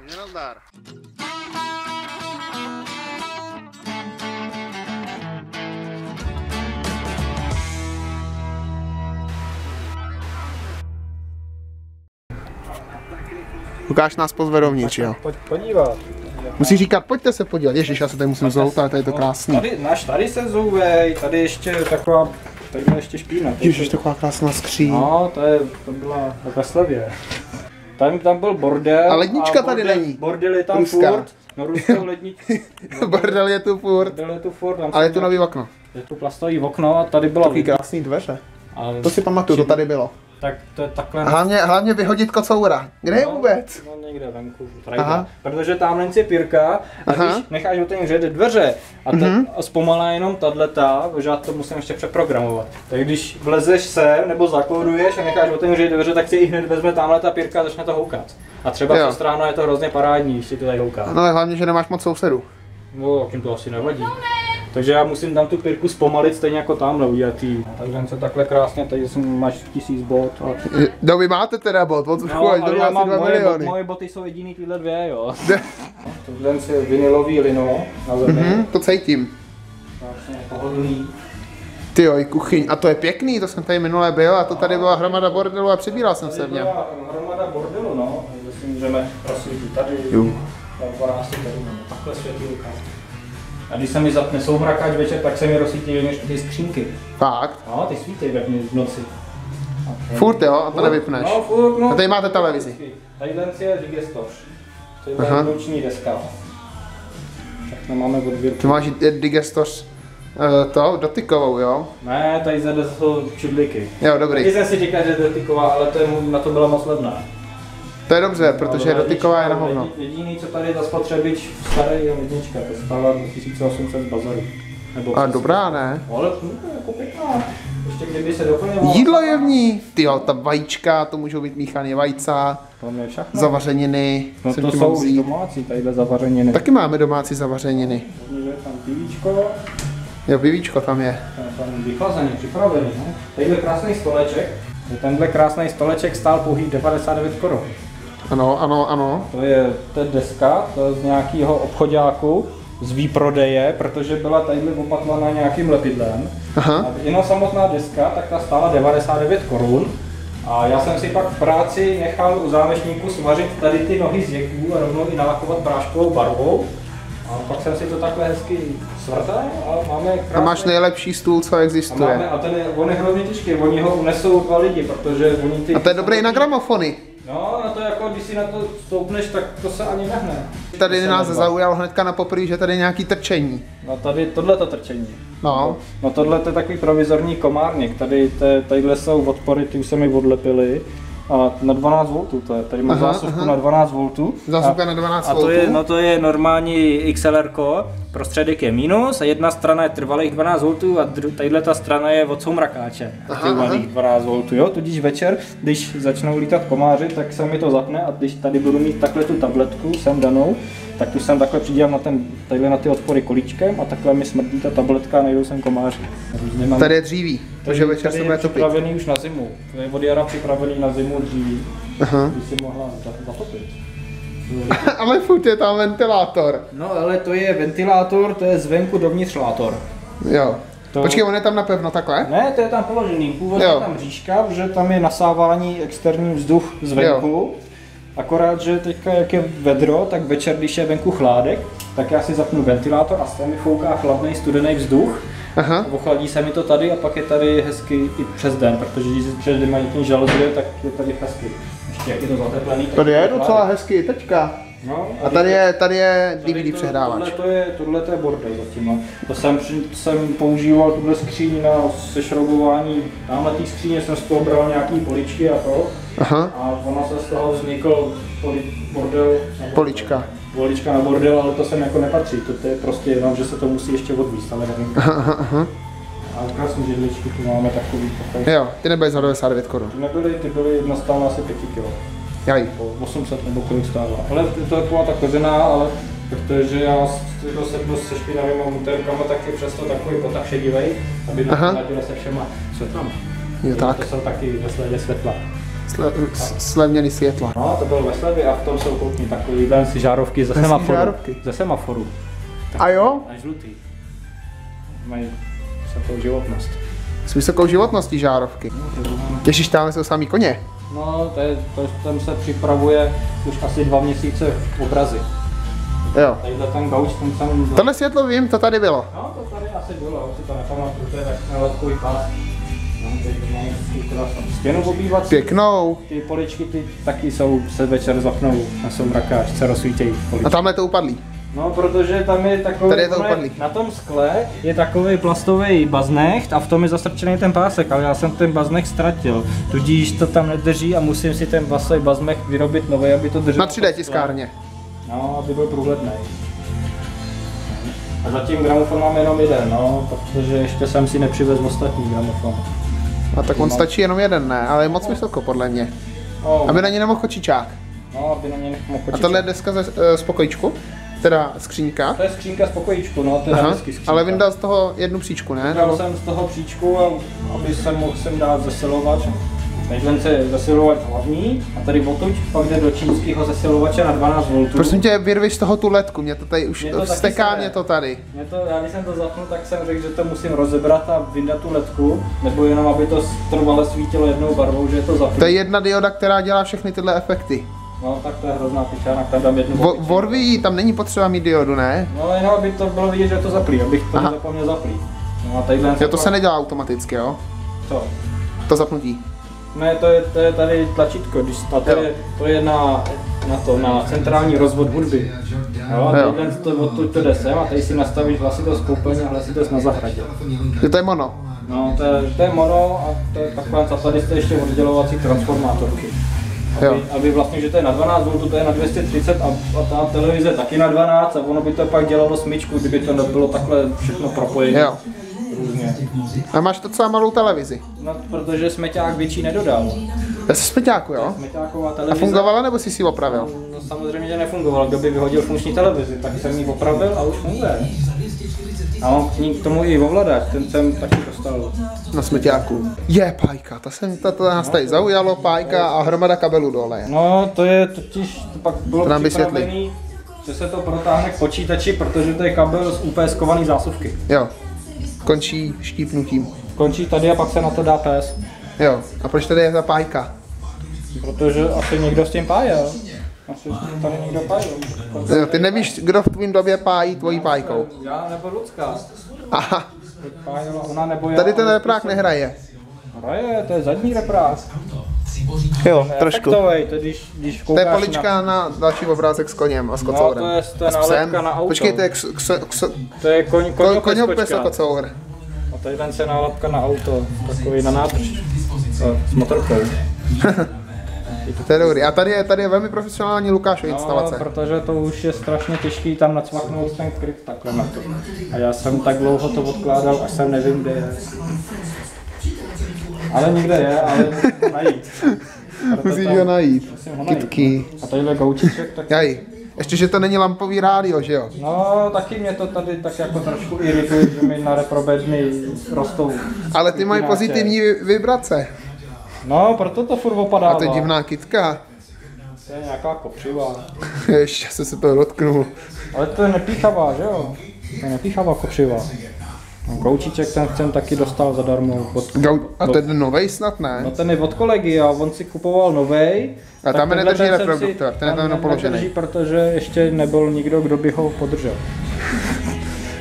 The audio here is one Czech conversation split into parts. Takže nazdar. Lukáš nás pozve dovnitř, jo? Pojď podívat. Musí říkat, pojďte se podívat. Ježiš, já se tady musím zouvat, ale tady je to krásný. Tady se zouvej, tady ještě taková, tady byla ještě špína. Ježiš, taková krásná skříň. No, to byla ve Slevě. Tam byl bordel. A lednička tady není. Bordel je tam furt. No, ruskou ledničku. Bordel je tu furt. Ale je tu nový okno. Je tu plastový okno a tady byla takový krásný dveře. To si pamatuju, to tady bylo. Tak to je takhle. Hlavně vyhodit kocoura. Kde je vůbec? No někde venku. Protože tamhle je pírka a když necháš otevřít dveře a zpomalá jenom tato, protože já to musím ještě přeprogramovat. Tak když vlezeš sem nebo zakloduješ a necháš otevřít dveře, tak si i hned vezme tamhle ta pírka a začne to houkat. A třeba po stranu je to hrozně parádní, když si to tady houká. No ale hlavně, že nemáš moc sousedů. No, tím to asi nevadí. Takže já musím tam tu pírku zpomalit, stejně jako tamhle udělatý. Takže se takhle krásně, tady máš 1000 bot. No vy máte teda bot, moc už chodí, to má asi 2 miliony. Moje boty jsou jediný tyhle dvě, jo. Tohle je vinilový lino na zemi. To cítím. Krásně pohodlný. Tyjo, i kuchyň, a to je pěkný, to jsem tady minule byl a to tady byla hromada bordelu a přebíral jsem se v něm. Hromada bordelu, no. Takže si můžeme prosvít tady, takhle světýlka. A když se mi zapne souhrakač večer, tak se mi rozsvítí vevnitř ty skřínky. Fakt? No, ty svítí vevnitř v noci. Okay. Furt jo, a to nevypneš. No, furt, no. A tady máte televizi. Tady je digestoř. To je ruční deska. Tak máme odbírku. Ty máš digestoř dotykovou, jo? Ne, tady zde jsou čudliky. Jo, dobrý. Tady jsem si říkal, že je dotyková, ale to je, na to byla moc levná. To je dobře, protože dotyková je na hovno. Jediný, co tady je za spotřebič, starý je lednička, to stála 1800 z bazaru. A dobrá, ne? Ale jako pěkná, ještě kdyby se doplňovalo. Jídlo je v ní! Tyjo, ta vajíčka, to můžou být míchané vajca, zavařeniny. No to jsou i domácí, tadyhle zavařeniny. Taky máme domácí zavařeniny. Je tam pivíčko. Jo, pivíčko tam je. Tam vychlazený, připravený, ne? Tadyhle krásný stoleček. Tenhle krásný stoleček stál pouhých 99 Kč. Ano, ano, ano. To je deska, to je z nějakého obchodáku, z výprodeje, protože byla tady opatlaná nějakým lepidlem. A jenom samotná deska, tak ta stála 99 Kč. A já jsem si pak v práci nechal u zámečníku smažit tady ty nohy z jeků a rovnou i nalakovat práškovou barvou. A pak jsem si to takhle hezky svrtal a máme krásný... A máš nejlepší stůl, co existuje. A on je hrozně těžký, oni ho unesou dva lidi, protože oni ty... A to je dobrý na gramofony. No, na to jako, když si na to stoupneš, tak to se ani nehne. Tady nás zaujalo hnedka na poprvé, že tady je nějaký trčení. No tady tohleto trčení. No. No tohle je takový provizorní komárník, tadyhle jsou odpory, ty už se mi odlepily. A na 12 V, tady mám zásuvku na 12 V. Zásuvka na 12 V. A to je normální XLR, prostředek je minus a jedna strana je trvalých 12 V a tadyhle ta strana je od soumrakáče aktivovaných 12 V, jo? Tudíž večer, když začnou lítat komáři, tak se mi to zapne a když tady budu mít takhle tu tabletku sem danou, tak tu sem takhle přidívám na ty odpory kolíčkem a takhle mi smrdí ta tabletka a najdou sem komáři. Tady je dříví, takže večer se bude topit. Tady je připravený už na zimu, je od jara připravený na zimu dříví, by si mohla zatopit. Ale furt je tam ventilátor. No ale to je ventilátor, to je zvenku dovnitř látor. Jo. Počkej, on je tam napevno takhle? Ne, to je tam položený, původně je tam říška, protože tam je nasávání externí vzduch zvenku. Akorát, že teďka jak je vedro, tak večer, když je venku chládek, tak já si zapnu ventilátor a se mi fouká chladný studený vzduch. Ochladí se mi to tady a pak je tady hezky i přes den, protože když přes den mají nějaký žaludek, tak je tady hezky. Ještě jak je to zateplený. Tady je docela hezky i teďka. No, a tady je DVD přehrávač. Tohle je bordel zatím. To jsem používal tuhle skříň na sešroubování. Tamhle té skříně jsem z toho bral nějaký poličky a to. A ona se z toho vznikl bordel. Polička. Polička na bordel, ale to sem jako nepatří. To je prostě jenom, že se to musí ještě odvíst, ale nevím. A krásnou židličku tu máme takový. Jo, ty nebyly za 99 Kč. Ty byly jednostavně asi 5 kg. Jaj. 800 nebo kolik stává. Ale to je taková ta kořená, ale protože já se špinavýma úterkama, tak je přesto takový kotak šedivej, aby nadila se všema světlama. Jo tak. To jsou taky ve světla. slevněný světla. No, to bylo ve slevě a v tom jsou koukni takový si žárovky ze semaforu. Žárovky. Ze semaforu. Tak a jo? A žlutý. Mají vysokou životnost. S vysokou životností žárovky. Těšíš, tam jsou samý koně? No, tam se připravuje už asi 2 měsíce obrazy. Jo. Tadyhle ten gauč, ten samý... Tohle světlo vím, to tady bylo. No, to tady asi bylo, si to nepamatuju, to je tak lehký pás. No, teď mám stěnu obývací. Pěknou. Ty poličky ty taky jsou, se večer zapnou a jsou mrakáč, se rozsvítějí poličky. A tamhle to upadlí. No, protože tam je takový, tady je to na tom skle je takový plastový baznecht a v tom je zastrčený ten pásek, ale já jsem ten baznecht ztratil, tudíž to tam nedrží a musím si ten vasový baznecht vyrobit nový, aby to drželo. Na 3D tiskárně. No, aby byl průhledný. A zatím gramofon mám jenom jeden, no, protože ještě jsem si nepřivez ostatní gramofon. A tak on mám... stačí jenom jeden, ne, ale je moc vysoko podle mě. No. Aby na něj nemohl kočičák. No, aby na něj nemohl kočičák. A tohle je deska z pokojíčku? Teda skřínka? To je skřínka z pokojíčku, no, to je vždycky skřínka. Ale vyndal z toho jednu příčku, ne? Vyndal jsem z toho příčku, aby se mohl sem dát zesilovač. Nejden se zesilovač hlavní a tady odtuď pak jde do čínského zesilovače na 12 V. Prosím tě, vyrviš z toho tu ledku, mě to tady už vsteká, mě to tady. Mě to, já když jsem to zapnul, tak jsem řekl, že to musím rozebrat a vyndat tu ledku, nebo jenom aby to trvale svítilo jednou barvou, že je to zapnul. To je jedna dioda, která dělá všechny tyhle efekty. No, tak to je hrozná pičárna, tam dám jednu bobičku. Vorví, tam není potřeba mít diodu, ne? No, jenom aby to bylo vidět, že to zaplí, abych to nezapomněl zaplít. No, jo, to se nedělá automaticky, jo? Co? To zapnutí. Ne, to je tady tlačítko, když to je na centrální rozvod hudby. Jo, a tady to jde sem a tady si nastavíš hlasitost koupelně a hlasitost na zahradě. To je mono. No, to je mono a to je taková, tady jste ještě oddělovací transformátorky. Aby vlastně, že to je na 12 V, to je na 230 a ta televize taky na 12 a ono by to pak dělalo smyčku, kdyby to nebylo takhle všechno propojené. Různě. A máš docela malou televizi? No, protože smeťák větší nedodal. To je smeťáku, jo? Smeťáková televize. A fungovala, nebo jsi ji opravil? No, samozřejmě, že nefungovala. Kdo by vyhodil funkční televizi, tak jsem ji opravil a už funguje. A on k tomu i ovladač, ten jsem taky dostal. Na smeťáku. Je pájka, to nás tady zaujalo, pájka a hromada kabelů dole. No, to je totiž, to pak bylo připravený, že se to protáhne k počítači, protože to je kabel z úplně skovaný zásuvky. Jo. Končí štípnutím. Končí tady a pak se na to dá pés. Jo, a proč tady je ta pájka? Protože asi někdo s tím pájel. Asi tady někdo pájil. Jo, ty nevíš, kdo v tvým době pájí tvojí pájkou? Já nebo Lucka. Aha. Ona nebo já, tady ten reprák nehraje. Hraje, to je zadní reprák. Jo, trošku. To je polička na další obrázek s koněm a s kocourem. No, to je nálepka na auto. Počkej, to je koňopes a kocour. A tady ten se nálepka na auto, takový na nádrž. S motorkou. To je dobrý. A tady je velmi profesionální Lukášova instalace. No, protože to už je strašně těžký tam nacmaknout ten kryt takhle na to. A já jsem tak dlouho to odkládal, až jsem nevím, kde je. Ale někde je, ale musím najít. Musíš ho najít. Kytky. A tadyhle gaučiček tak... Jaj. Ještě, že to není lampový rádio, že jo? No, taky mě to tady tak jako trošku irituje, že mi na reprobedny rostou. Ale ty mají pozitivní vibrace. No, proto to furt opadává. A to je divná kytka. To je nějaká kopřiva. Ještě jsem se toho dotknul. Ale to je nepíchavá, že jo? To je nepíchavá kopřiva. Gaučíček ten jsem taky dostal zadarmo. A to je novej snad, ne? No, ten je od kolegy a on si kupoval novej. A tam nedrží reproduktor, ten je tam jenom položený. Protože ještě nebyl nikdo, kdo by ho podržel.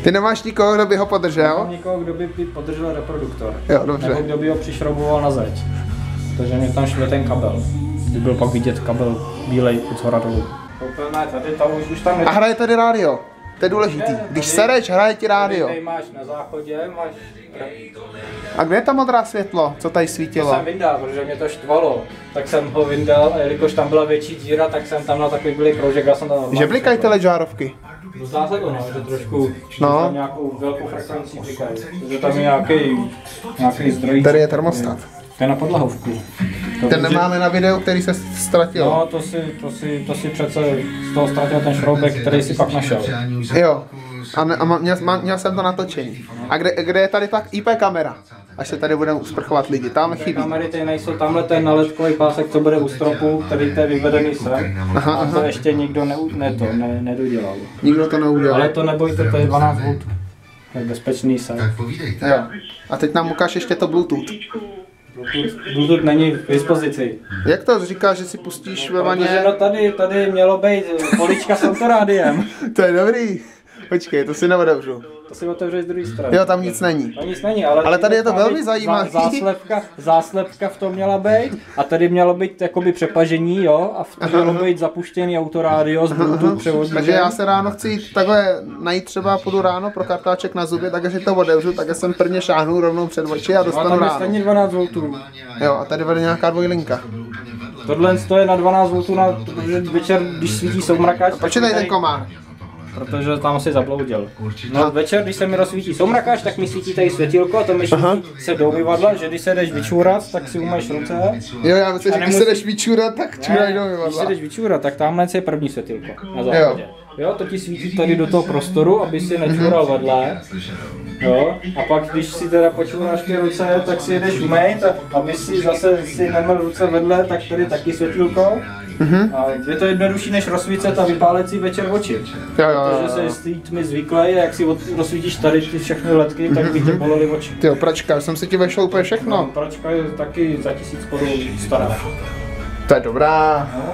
Ty nemáš nikoho, kdo by ho podržel? Nemám nikoho, kdo by podržel reproduktor. Jo, dobře. Nebo kdo by ho přišrouboval na zeď. Protože mě tam šel ten kabel. Kdy byl pak vidět kabel bílej od shora dolů. A hraje tady rádio. To je důležitý. Když sereš, hraje ti rádio. Tady máš na záchodě, máš... A kde je ta modrá světlo, co tady svítilo? To jsem vyndal, protože mě to štvalo. Tak jsem ho vyndal a jelikož tam byla větší díra, tak jsem tam na takový byli kroužek a jsem tam... Že blikají tyhle žárovky? No, zdá se to, že trošku... No. Tam nějakou velkou frekvenci blikají. Protože tam je nějaký zdroj. Tady je termostat. To je na podlahovku. Ten nemáme na videu, který se ztratil. No, to si přece z toho ztratil ten šroubek, který si pak našel. Jo, a měl jsem to natočení. A kde je tady ta IP kamera? až se tady budeme usprchovat lidi. Tam chybí. Kamery ty nejsou, tamhle ten naletkový pásek, co bude u stropu, který to je vyvedený sem. A to ještě nikdo nedodělal. Nikdo to neudělal. Ale to nebojte, to je 12 V. To je bezpečný sem. A teď nám ukáž ještě to Bluetooth. Bluetooth není v dispozici. Jak to říkáš, že si pustíš ve vaně? No tady mělo být polička s autorádiem. To je dobrý. Počkej, to si neodevřu. To si otevřeš z druhé strany. Jo, tam nic není. Tam nic není, ale tady je to velmi zajímavé. Záslepka v tom měla být a tady mělo být jakoby přepažení, jo, a v tom mělo být zapuštěný autorádio z Bluetooth převodem. Takže já se ráno chci jít takhle najít, třeba půjdu ráno pro kartáček na zubě, takže to otevřu, takže jsem prvně šáhnu rovnou před oči a dostanu ráno. A tam je 12 V. Jo, a tady vede nějaká dvojlinka. Tohle je na 12 V na večer, když svítí soumrakáč. Počítej ten komár. Protože tam si zabloudil. No večer, když se mi rozsvítí soumrakáč, tak mi svítí tady světílko a to mi se do umyvadla, že když se jdeš vyčůrat, tak si umyješ ruce. Jo, já myslím, že když se jdeš vyčůrat, tak čůraš do umyvadla. Když se jdeš vyčůrat, tak tamhle je první světílko na západě. Jo, to ti svítí tady do toho prostoru, aby si nečůral vedle. Jo, a pak když si teda počůráš ty ruce, tak si jdeš umýt, aby si zase si neměl ruce vedle, tak tady taky světílko. A je to jednodušší než rozsvícet a vypálet si večer oči. Protože se tmy zvyklé, jak si rozsvítíš tady ty všechny ledky, tak by tě bolely oči. Tyjo, pračka, jsem si ti vešel úplně všechno. No, pračka je taky za 1000 korun stará. To je dobrá. No,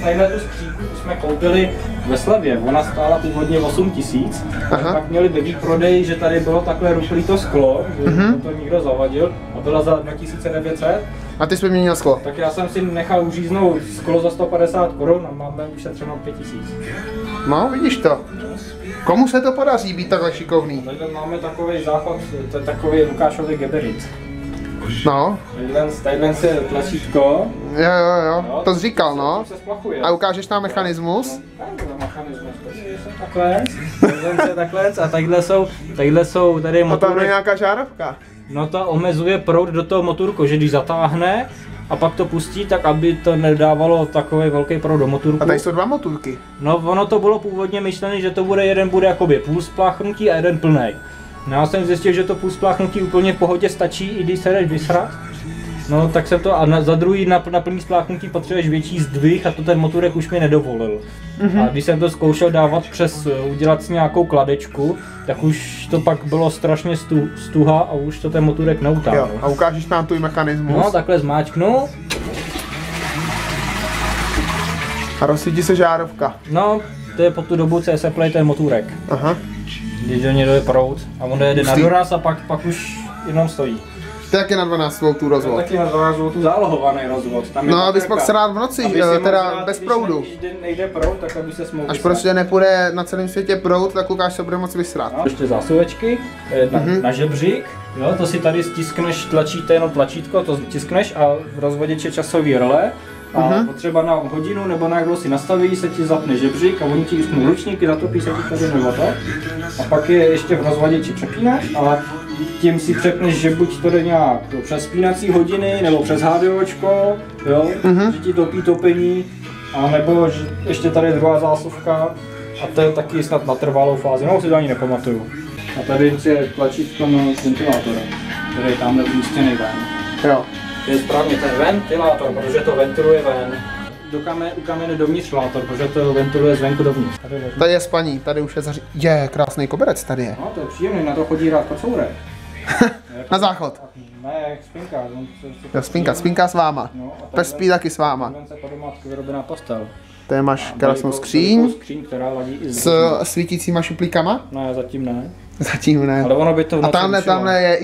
tadyhle tu skříku jsme koupili ve Slevě, ona stála původně 8000, pak měli běžný prodej, že tady bylo takhle ruchlý to sklo, že to nikdo zavadil a byla za 2900. A ty jsi vyměnil sklo? Tak já jsem si nechal uříznout sklo za 150 korun a máme ušetřeno 5000. No, vidíš to. Komu se to podaří být takhle šikovný? Tady máme takový záchod, to je takový Lukášový geberit. No. Tadyhle je tlačítko. Jo, to jsi říkal, no. A ukážeš tam mechanismus? Takhle, takhle a tadyhle jsou tady motorky. A tam je nějaká žárovka. No ta omezuje proud do toho motorku, že když zatáhne a pak to pustí, tak aby to nedávalo takový velký proud do motorku. A tady jsou dva motorky. No ono to bylo původně myšlené, že to bude jeden bude jakoby půl spláchnutí a jeden plnej. No já jsem zjistil, že to půl spláchnutí úplně v pohodě stačí, i když se jdeš vysrat. No tak jsem to za druhý na plný spláchnutí potřebuješ větší zdvih a to ten motorek už mi nedovolil. A když jsem to zkoušel dávat přes, udělat si nějakou kladečku, tak už to pak bylo strašně stuha a už to ten motorek neutáhl. A ukážeš nám tu mechanismus? No takhle zmáčknu. A rozsvítí se žárovka. No to je po tu dobu, co se pleje ten motorek. Když do něj jde proud a on jede na doraz a pak už jenom stojí. Tak je na 12 V rozvod. Taky na 12 V zálohovaný rozvod. No, abys pak se rád v noci, teda bez proudu. Když nejde proud, tak aby se smohl. Až prostě nepůjde na celém světě proud, tak Lukáš se bude moc vysrat. No, ještě zásuvečky, na žebřík, jo, to si tady stiskneš, tlačíte jenom tlačítko, to stiskneš a v rozvoděč je časový role. A potřeba na hodinu nebo na kdo si nastaví, se ti zapne žebřík a oni ti usknou ručníky, zatopí se ti tady nebo tak. A pak je ještě v rozvaděči přepínáš, ale tím si přepneš, že buď to jde nějak přes spínací hodiny nebo přes HDOčko, jo, že ti topí topení, a nebo ještě tady je druhá zásuvka a to je taky snad na trvalou fázi, no si to ani nepamatuju. A tady je tlačítko na ventilátora, který je tamhle umístěný ven. Je správně ten ventilátor, protože to ventiluje ven. U kamene dovnitř vlátor, protože to ventiluje zvenku dovnitř. Tady je spaní, tady už je zaří... Je, krásný koberec tady je. No to je příjemný, na to chodí rád kocourek. Na záchod. Ne, spinka. Jo, spinka s váma. Pes spí taky s váma. Ven se podmátky vyrobená postel. Tady máš krásnou skříň. S svítícíma šuplíkama? Ne, zatím ne. Zatím ne. Ale ono by to v noci a tamhle je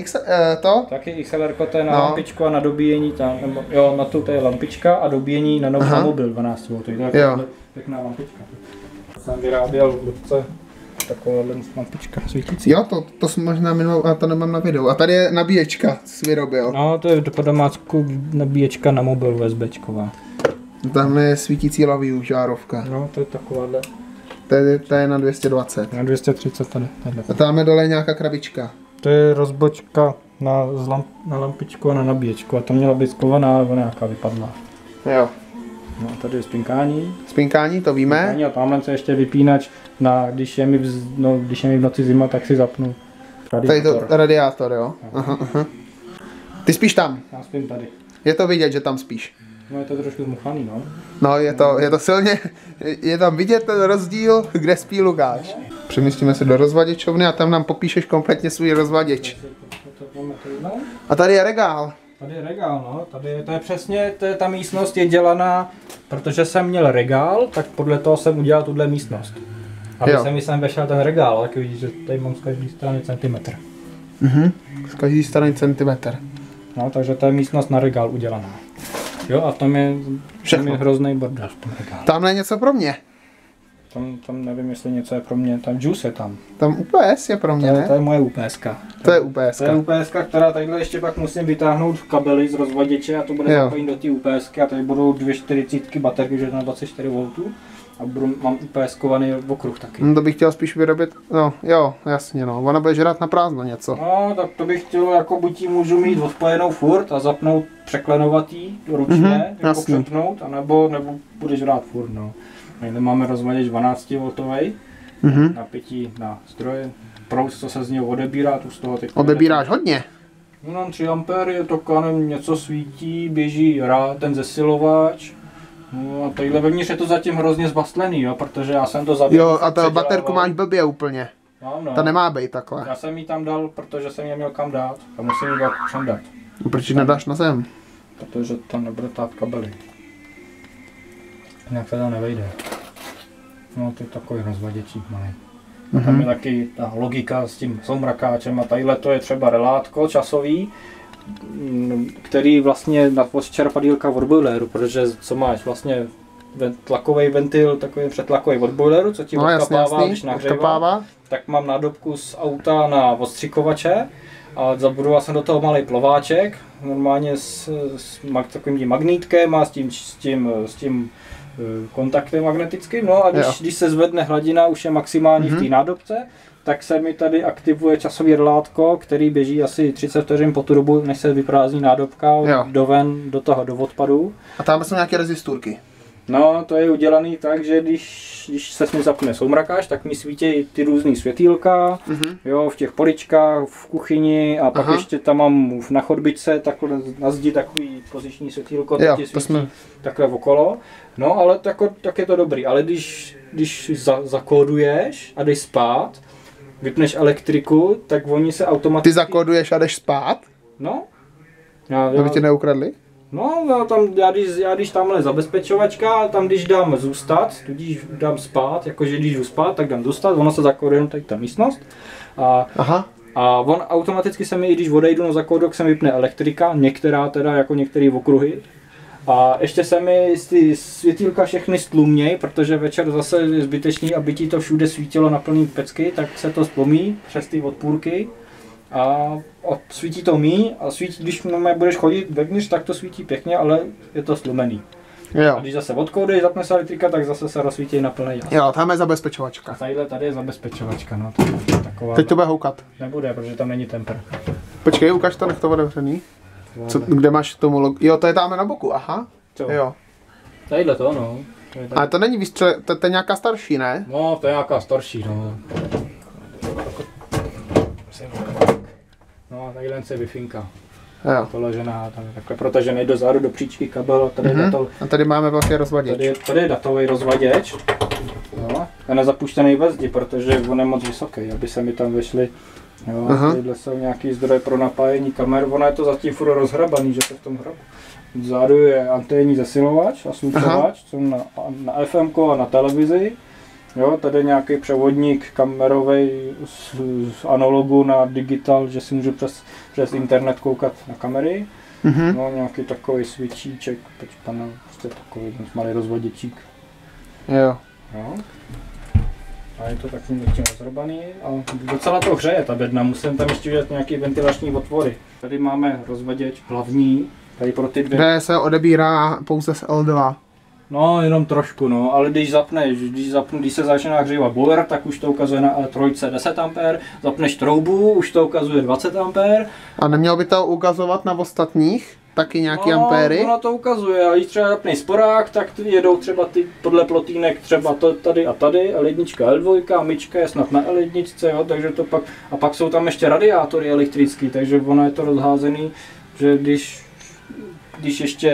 to? Taky XLR-ko, to je na lampičku a na dobíjení tam, nebo jo, na tu to je lampička a dobíjení na nový mobil 12 V, to je pěkná lampička. Jsem vyráběl v Lubce takováhle lampička svítící. Jo, to jsem možná minul, a to nemám na videu. A tady je nabíječka, jsi vyrobil. No, to je po domácku nabíječka na mobil USBčková. Tamhle je svítící laví žárovka. No, to je takováhle. To je na 220. Na 230 tady. A tam je dole nějaká krabička. To je rozbočka na lampičku a na nabíječku. A to měla být skovaná, ale ona nějaká vypadla. Jo. No a tady je spinkání. Spinkání, to víme. Spinkání a tamhle se ještě vypínač, když je mi v noci zima, tak si zapnu radiátor. Tady to radiátor, jo. Aha. Ty spíš tam. Já spím tady. Je to vidět, že tam spíš. No, je to trošku zmuchaný, no. No, je to silně, je tam vidět ten rozdíl, kde spí Lukáš. Přemístíme se do rozvaděčovny a tam nám popíšeš kompletně svůj rozvaděč. A tady je regál. Tady je regál, no. Tady, to je přesně, to je, ta místnost je dělaná, protože jsem měl regál, tak podle toho jsem udělal tuhle místnost. Aby jsem mi sem vešel ten regál, tak vidíš, že tady mám z každé strany centimetr. Mhm, z každé strany centimetr. No, takže to je místnost na regál udělaná. Jo, a tam je hrozný bordel. Tam je něco pro mě. Tam nevím, jestli něco je pro mě. Tam juice je tam. Tam UPS je pro mě, ne? To je moje UPSka. To je UPSka. To je UPSka, která takhle ještě pak musím vytáhnout kabely z rozvaděče a to bude zapojit do té UPSky a tady budou 240 baterky, že na 24 V a mám UPS-kovaný okruh taky. No, to bych chtěl spíš vyrobit, no jo, jasně no, ona bude žrát na prázdno něco. No, tak to bych chtěl, jako buď můžu mít odpojenou furt a zapnout překlenovatý ručně, jako přepnout, anebo bude žrát furt, no. My tady máme rozvaděč 12V, napětí na stroje, proud, co se z něho odebírá, tu z toho teď... Odebíráš hodně? No, mám 3 A, je to kanem, něco svítí, běží ten zesilováč. No a tadyhle vevnitř je to zatím hrozně zbastlený, jo, protože já jsem to zabíral. Jo, a ta baterku máš blbě úplně. No, no. Ta nemá být takhle. Já jsem ji tam dal, protože jsem ji měl kam dát. A musím ji dát kam dát. No, proč ji nedáš na zem? Protože tam nebude tát kabely. Jinak se tam nevejde. No, to je takový rozvaděčík malý. A tam je taky ta logika s tím soumrakáčem a tadyhle to je třeba relátko časový, který vlastně odčerpadílka od boileru, protože co máš vlastně tlakový ventil, takový předtlakový od boileru, co ti odkapává, když nahřívá, tak mám nádobku z auta na odstřikovače a zabudoval jsem do toho malý plováček, normálně s takovým magnítkem a s tím kontaktem magnetickým, no a když se zvedne hladina, už je maximální v té nádobce, tak se mi tady aktivuje časový relátko, který běží asi 30 vteřin po tu dobu, než se vyprázdní nádobka do odpadu. A tam jsou nějaké rezistůrky? No, to je udělané tak, že když se s ním zapne soumrakáč, tak mi svítí ty různý světýlka, jo, v těch poličkách, v kuchyni a pak ještě tam mám na chodbičce takhle na zdi takový poziční světýlko, tak ti svítí takhle okolo. No, ale tak je to dobrý, ale když zakóduješ a jdeš spát, vypneš elektriku, tak oni se automaticky... Ty zakóduješ a jdeš spát? No. Aby tě neukradli? No, já když tamhle zabezpečovačka, tam když dám zůstat, tudíž dám spát, jakože když jdu spát, tak dám zůstat, ono se zakóduje tady ta místnost. A on automaticky se mi, i když odejdu na zakódok, se mi vypne elektrika, některá teda, jako některé okruhy. A ještě se mi ty světýlka všechny stlumějí, protože večer zase je zbytečný, aby ti to všude svítilo na plný pecky, tak se to stlumí přes ty odpůrky a svítí to míň a svítí, když budeš chodit vevnitř, tak to svítí pěkně, ale je to stlumený. Jo. A když zase odkoudeš, zapne se elektrika, tak zase se rozsvítí na plný jas. Jo, tam je zabezpečovačka. Tady je zabezpečovačka, no. Teď to bude houkat. Nebude, protože tam není temper. Počkej, ukaž to, nech to otevřený. Co, kde máš k tomu logo? Jo, to je tam na boku, aha. Co? Jo. Tadyhle to, no. Ale to není výstřel, to je nějaká starší, ne? No, to je nějaká starší, no. No a tadyhle je bifinka. Jo. To ležená tam takhle, protože nejde dozadu do příčky kabel, tady je datový. A tady máme velký rozvaděč. Tady je datový rozvaděč. Jo. A nezapuštěný ve zdi, protože on je moc vysoký, aby se mi tam vešly. Jo, tyhle jsou nějaký zdroje pro napájení kamer, ono je to zatím furt rozhrabaný, že se v tom hrabu. Vzadu je anténní zesilovač a slučovač, jsou na FM a na televizi. Jo, tady nějaký převodník kamerový z analogu na digital, že si můžu přes internet koukat na kamery. No, nějaký takový světíček, prostě takový malý rozvaděčík. Jo. A je to takovým něčím rozrobaný a docela to hřeje ta bedna, musím tam ještě udělat nějaké ventilační otvory. Tady máme rozvaděč hlavní, tady pro ty dvě. Kde se odebírá pouze z L2. No, jenom trošku, no, ale když se začne nahřívat boiler, tak už to ukazuje na L3 10 A, zapneš troubu, už to ukazuje 20 A. A nemělo by to ukazovat na ostatních? Taky nějaký ampéry? No, to ukazuje, a když třeba zapneš sporák, tak jedou třeba ty podle plotínek třeba to tady a tady, L1, L2, myčka je snad na L1, jo, takže to pak, a pak jsou tam ještě radiátory elektrický, takže ono je to rozházený že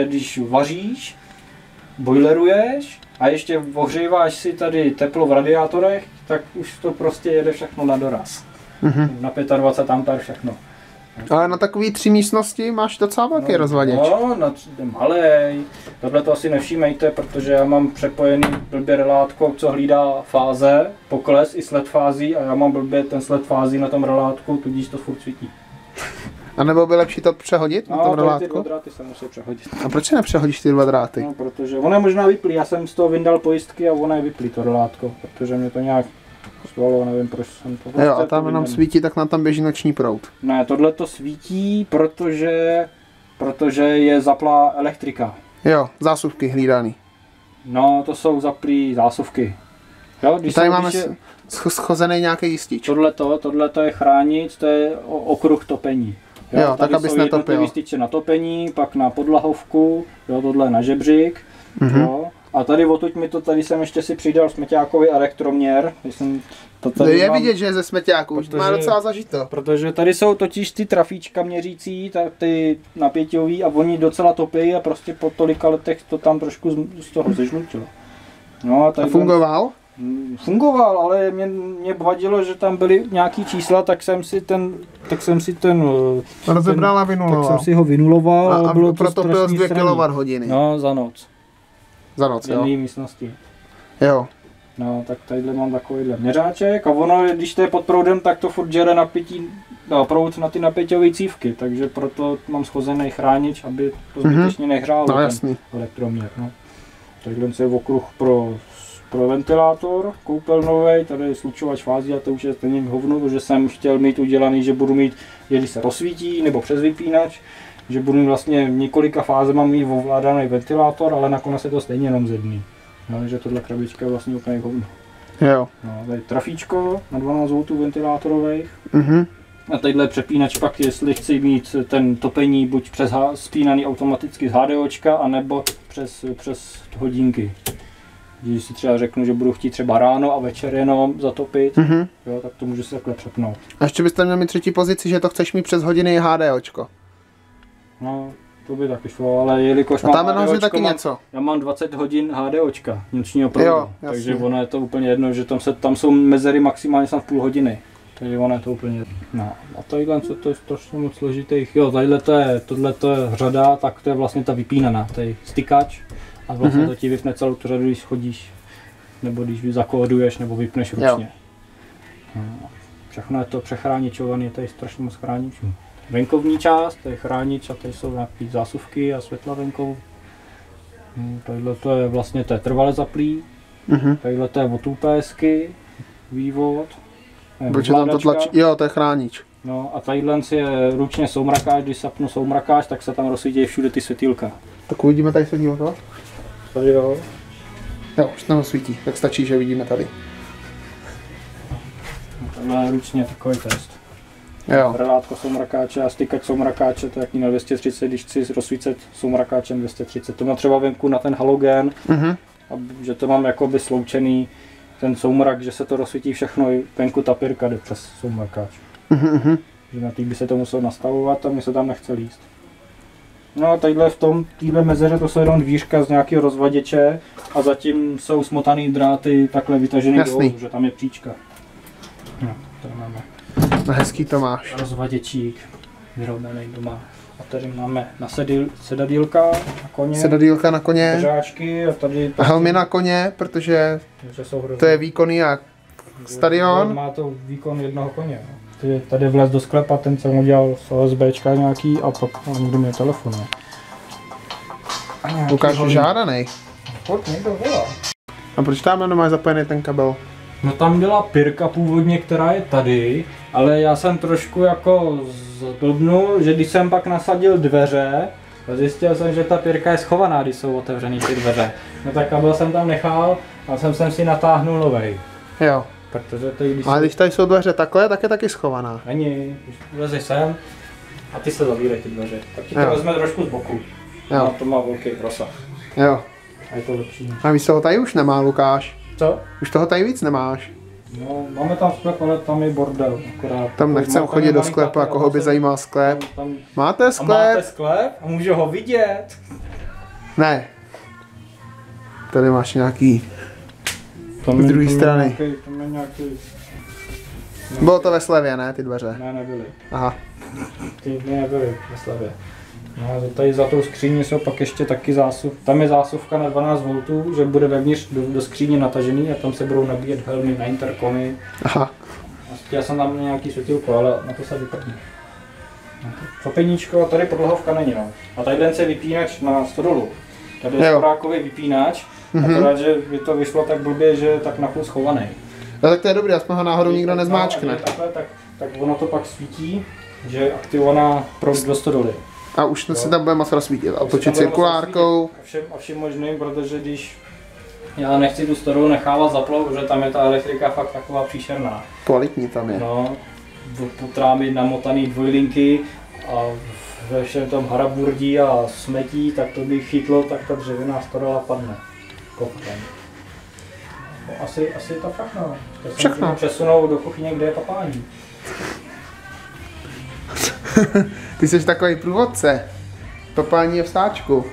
když vaříš, bojleruješ a ještě ohříváš si tady teplo v radiátorech, tak už to prostě jede všechno na doraz. Na 25 ampér všechno. Ale na takové 3 místnosti máš docela velký rozvaděč. No, malej. Tohle to asi nevšímejte, protože já mám přepojený blbě relátko, co hlídá fáze, pokles i sled fází a já mám blbě ten sled fází na tom relátku, tudíž to furt svítí. A nebo by lepší to přehodit na tom relátku? Ty 2 dráty jsem musel přehodit. A proč se nepřehodíš ty 2 dráty? No, protože ona možná vyplí, já jsem z toho vyndal pojistky a ona je vyplí to relátko, protože mě to nějak svalo, nevím proč jsem to... Jo, a tam nám svítí, tak nám tam běží noční proud. Ne, tohle to svítí, protože je zaplá elektrika. Jo, zásuvky hlídaný. No, to jsou zaplý zásuvky. Jo, když tady máme schozený nějaký jistič. Tohle to je chránič, to je okruh topení. Jo, jo, tak abys netopil. Jističe na topení, pak na podlahovku, jo, tohle na žebřík. Jo. A tady odtud mi to, tady jsem ještě si přidal smeťákový elektroměr. Je vidět, že je ze smeťáku, má docela zažito. Protože tady jsou totiž ty trafíčka měřící, ty napěťový a oni docela topí a prostě po tolika letech to tam trošku z toho zežlutilo. No a fungoval? Fungoval, ale mě vadilo, že tam byly nějaký čísla, tak jsem si ten rozebral a vynuloval. Tak jsem si ho vynuloval a bylo to strašný. Proto byl 2 kWh. No, za noc. Za noc, jo. V jedné místnosti. Jo. No, tak tadyhle mám takovýhle měřáček a ono, když to je pod proudem, tak to furt žere napětí, proud na ty napěťové cívky, takže proto mám schozený chránič, aby to zbytečně nehrálo ten elektroměr. No. Tadyhle je okruh pro ventilátor, koupelnový, tady je slučovač fází a to už je stejně hovno, protože jsem chtěl mít udělaný, že budu mít, když se rozsvítí nebo přes vypínač, že budu mít vlastně několika fázema mít ovládaný ventilátor, ale nakonec je to stejně jenom ze dny. No, že tohle krabička je vlastně úplně hovno. Jo. No, tady trafíčko na 12 V ventilátorových. A tadyhle přepínač pak, jestli chci mít ten topení buď přes spínaný automaticky z HDOčka, anebo přes hodinky. Když si třeba řeknu, že budu chtít třeba ráno a večer jenom zatopit, jo, tak to můžu si takhle přepnout. A ještě byste měl mít 3. pozici, že to chceš mít přes hodiny HDOčko. No, to by taky šlo, ale jelikož mám HDOčko, taky něco. Já mám 20 hodin HDOčka nočního proudu, takže ono je to úplně jedno, že tam jsou mezery maximálně v půl hodiny. Takže ono je to úplně jedno. No, a tadyhle to je strašně moc složitých, jo, tohle je řada, tak to je vlastně ta vypínaná, to je stykač. A vlastně to ti vypne celou tu řadu, když chodíš, nebo když zakóduješ, nebo vypneš ručně. No, všechno je to přechráničované, to je strašně moc chráničů. Venkovní část, to je chránič a tady jsou nějaké zásuvky a světla venkovu. Tadyhle to je vlastně trvale zaplý, tadyhle to je od UPSky, vývod. Proč tam to tlačí? Jo, to je chránič. No a tadyhle je ručně soumrakáč, když zapnu soumrakáč, tak se tam rozsvítí všude ty světýlka. Tak uvidíme tady světýlka. Tady jo. Jo, už tam svítí, tak stačí, že vidíme tady. Tohle je ručně takový test. Relátko soumrakáče a stykač soumrakáče, to je na 230, když chci rozsvícet soumrakáčem 230. To mám třeba venku na ten halogen, že to mám jakoby sloučený ten soumrak, že se to rozsvítí všechno, i venku ta pirka jde přes soumrakáč. Že na tý by se to muselo nastavovat a mi se tam nechce líst. No a tadyhle v tom téhle mezeře to jsou jenom dvířka z nějakého rozvaděče a zatím jsou smotaný dráty takhle vytažený dolů, že tam je příčka. No, tady máme. No, hezký to máš. Rozvaděčík vyrobený doma. A tady máme na sedadýlka na koně. Sedadýlka na koně. Držáčky a tady... A helmy na koně, protože to je výkonný jak stadion. Má to výkon jednoho koně. Tady vlez do sklepa, ten jsem udělal z OSBčka nějaký a pak někdo mě telefonuje. Lukáš je žádanej. Furt někdo volá. A proč tam máš zapojený ten kabel? No tam byla pirka původně, která je tady, ale já jsem trošku jako zblbnul, že když jsem pak nasadil dveře, zjistil jsem, že ta pirka je schovaná, když jsou otevřený ty dveře. No tak kabel jsem tam nechal a jsem si natáhnul novej. Jo. Protože tady, když tady jsou dveře takhle, tak je taky schovaná. Není, když vlezeš sem a ty se zavírají ty dveře. Tak ti to vezme trošku z boku. No, to má velký rozsah. Jo. A je to lepší. A víš, toho tady už nemá, Lukáš. Co? Už toho tady víc nemáš. No, máme tam sklep, ale tam je bordel. Akorát. Tam nechcem chodit do sklepu, jako ho by zajímal sklep. Tam... Máte sklep? A máte sklep? A můžu ho vidět? Ne. Tady máš nějaký... Tam z druhé strany. Nějaký... Bylo to ve slevě, ne, ty dveře? Ne, nebyly. Aha. Ty nebyly ve slevě. No, tady za tou skříní jsou pak ještě taky zásuv. Tam je zásuvka na 12 V, že bude vevnitř do skříně natažený a tam se budou nabíjet helmy na interkomy. Aha. Já jsem tam nějaký světilko, ale na to se vypadne. Topeničko, tady podlahovka není, no. A tady den se vypínač na stodolu. Tady je sprákový vypínač, akorát, že by to vyšlo tak blbě, že je tak napůl schovaný. No tak to je dobrý, aspoň ho náhodou nikdo nezmáčkne. Takhle, tak ono to pak svítí, že je aktivovaná proud do stodoly. A už se tam budeme rozsvítit a točit cirkulárkou. A všem možným, protože když já nechci tu stodolu nechávat zaplout, protože tam je ta elektrika fakt taková příšerná. Kvalitní tam je. No, potrámy namotaný dvojlinky a ve všem tom haraburdí a smetí, tak to by chytlo, tak ta dřevěná stodola padne. Kopkem. No, asi to fakt no. To všechno. Jsem přesunou do kuchyně, kde je papání. Ty jsi takový průvodce. Papání je v sáčku.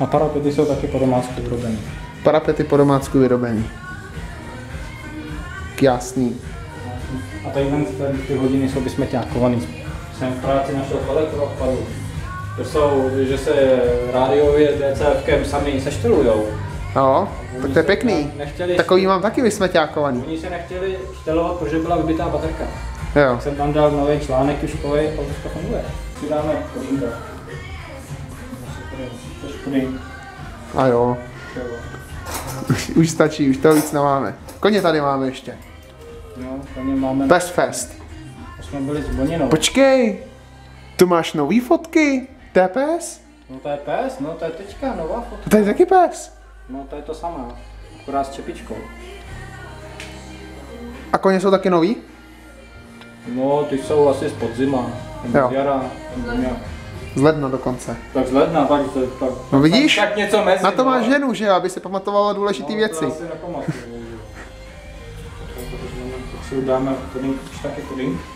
A parapety jsou taky po domácku vyrobený. Parapety po domácku vyrobený. Jasný. A tady ty hodiny jsou vysmeťákovaný. Jsem v práci našel elektroodpadu. To jsou, že se rádiově DCF-kem sami seštelujou. No, tak to je pěkný. Takový mám taky vysmeťákovaný. Oni se nechtěli štelovat, protože byla vybitá baterka. Jo. Tak jsem tam dal nový článek tuškovej a už to funguje. Přidáme kořínka. A jo. Už stačí, už toho víc nemáme. Koně tady máme ještě. Jo, koně máme. Best fest. Jsme byli s Boninou. Počkej, tu máš nový fotky. To je pes? No to je pes, no to je teďka nová fotka. To je taky pes? No to je to samé, akorát s čepičkou. A koně jsou taky nový? No, ty jsou asi z podzima, z jara, z ledna dokonce. Tak z ledna, tak no vidíš, tak něco mezi, na to máš ženu, že aby si pamatovala důležité no, věci. To asi nepamatuju. Tak si dáme pudink, taky pudink.